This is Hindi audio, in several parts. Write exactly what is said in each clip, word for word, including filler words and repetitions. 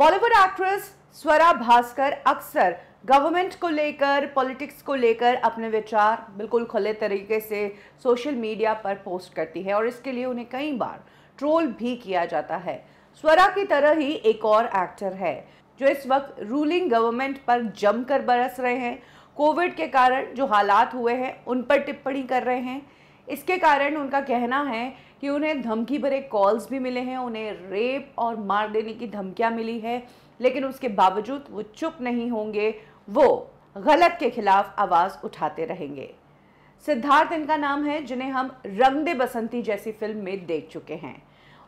बॉलीवुड एक्ट्रेस स्वरा भास्कर अक्सर गवर्नमेंट को लेकर, पॉलिटिक्स को लेकर अपने विचार बिल्कुल खुले तरीके से सोशल मीडिया पर पोस्ट करती है और इसके लिए उन्हें कई बार ट्रोल भी किया जाता है। स्वरा की तरह ही एक और एक्टर है जो इस वक्त रूलिंग गवर्नमेंट पर जमकर बरस रहे हैं। कोविड के कारण जो हालात हुए हैं उन पर टिप्पणी कर रहे हैं। इसके कारण उनका कहना है कि उन्हें धमकी भरे कॉल्स भी मिले हैं, उन्हें रेप और मार देने की धमकियां मिली है, लेकिन उसके बावजूद वो चुप नहीं होंगे, वो गलत के खिलाफ आवाज़ उठाते रहेंगे। सिद्धार्थ इनका नाम है, जिन्हें हम रंगदे बसंती जैसी फिल्म में देख चुके हैं।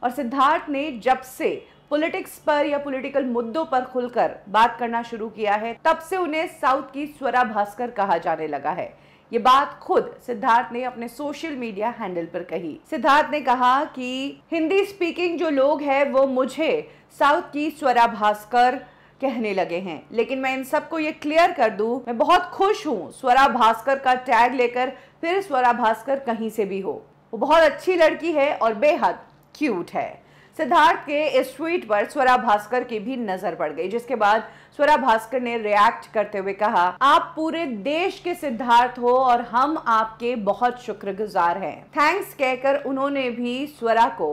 और सिद्धार्थ ने जब से पॉलिटिक्स पर या पॉलिटिकल मुद्दों पर खुलकर बात करना शुरू किया है, तब से उन्हें साउथ की स्वरा भास्कर कहा जाने लगा है। ये बात खुद सिद्धार्थ ने अपने सोशल मीडिया हैंडल पर कही। सिद्धार्थ ने कहा कि हिंदी स्पीकिंग जो लोग हैं वो मुझे साउथ की स्वरा भास्कर कहने लगे हैं, लेकिन मैं इन सबको ये क्लियर कर दूं, मैं बहुत खुश हूँ स्वरा भास्कर का टैग लेकर फिर स्वरा भास्कर कहीं से भी हो, वो बहुत अच्छी लड़की है और बेहद क्यूट है। सिद्धार्थ के इस ट्वीट पर स्वरा भास्कर की भी नजर पड़ गई, जिसके बाद स्वरा भास्कर ने रिएक्ट करते हुए कहा, आप पूरे देश के सिद्धार्थ हो और हम आपके बहुत शुक्रगुजार हैं। थैंक्स कहकर उन्होंने भी स्वरा को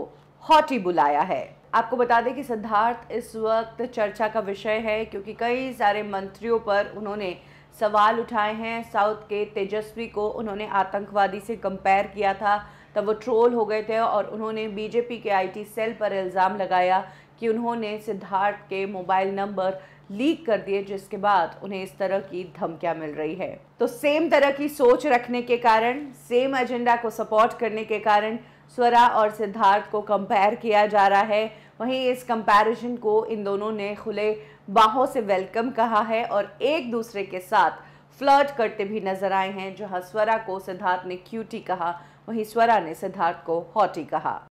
हॉटी बुलाया है। आपको बता दें कि सिद्धार्थ इस वक्त चर्चा का विषय है, क्योंकि कई सारे मंत्रियों पर उन्होंने सवाल उठाए हैं। साउथ के तेजस्वी को उन्होंने आतंकवादी से कंपेयर किया था, तब वो ट्रोल हो गए थे और उन्होंने बीजेपी के आईटी सेल पर इल्ज़ाम लगाया कि उन्होंने सिद्धार्थ के मोबाइल नंबर लीक कर दिए, जिसके बाद उन्हें इस तरह की धमकियां मिल रही है। तो सेम तरह की सोच रखने के कारण, सेम एजेंडा को सपोर्ट करने के कारण स्वरा और सिद्धार्थ को कंपेयर किया जा रहा है। वहीं इस कंपैरिजन को इन दोनों ने खुले बाहों से वेलकम कहा है और एक दूसरे के साथ फ्लर्ट करते भी नजर आए हैं। जहां स्वरा को सिद्धार्थ ने क्यूटी कहा, वहीं स्वरा ने सिद्धार्थ को हॉटी कहा।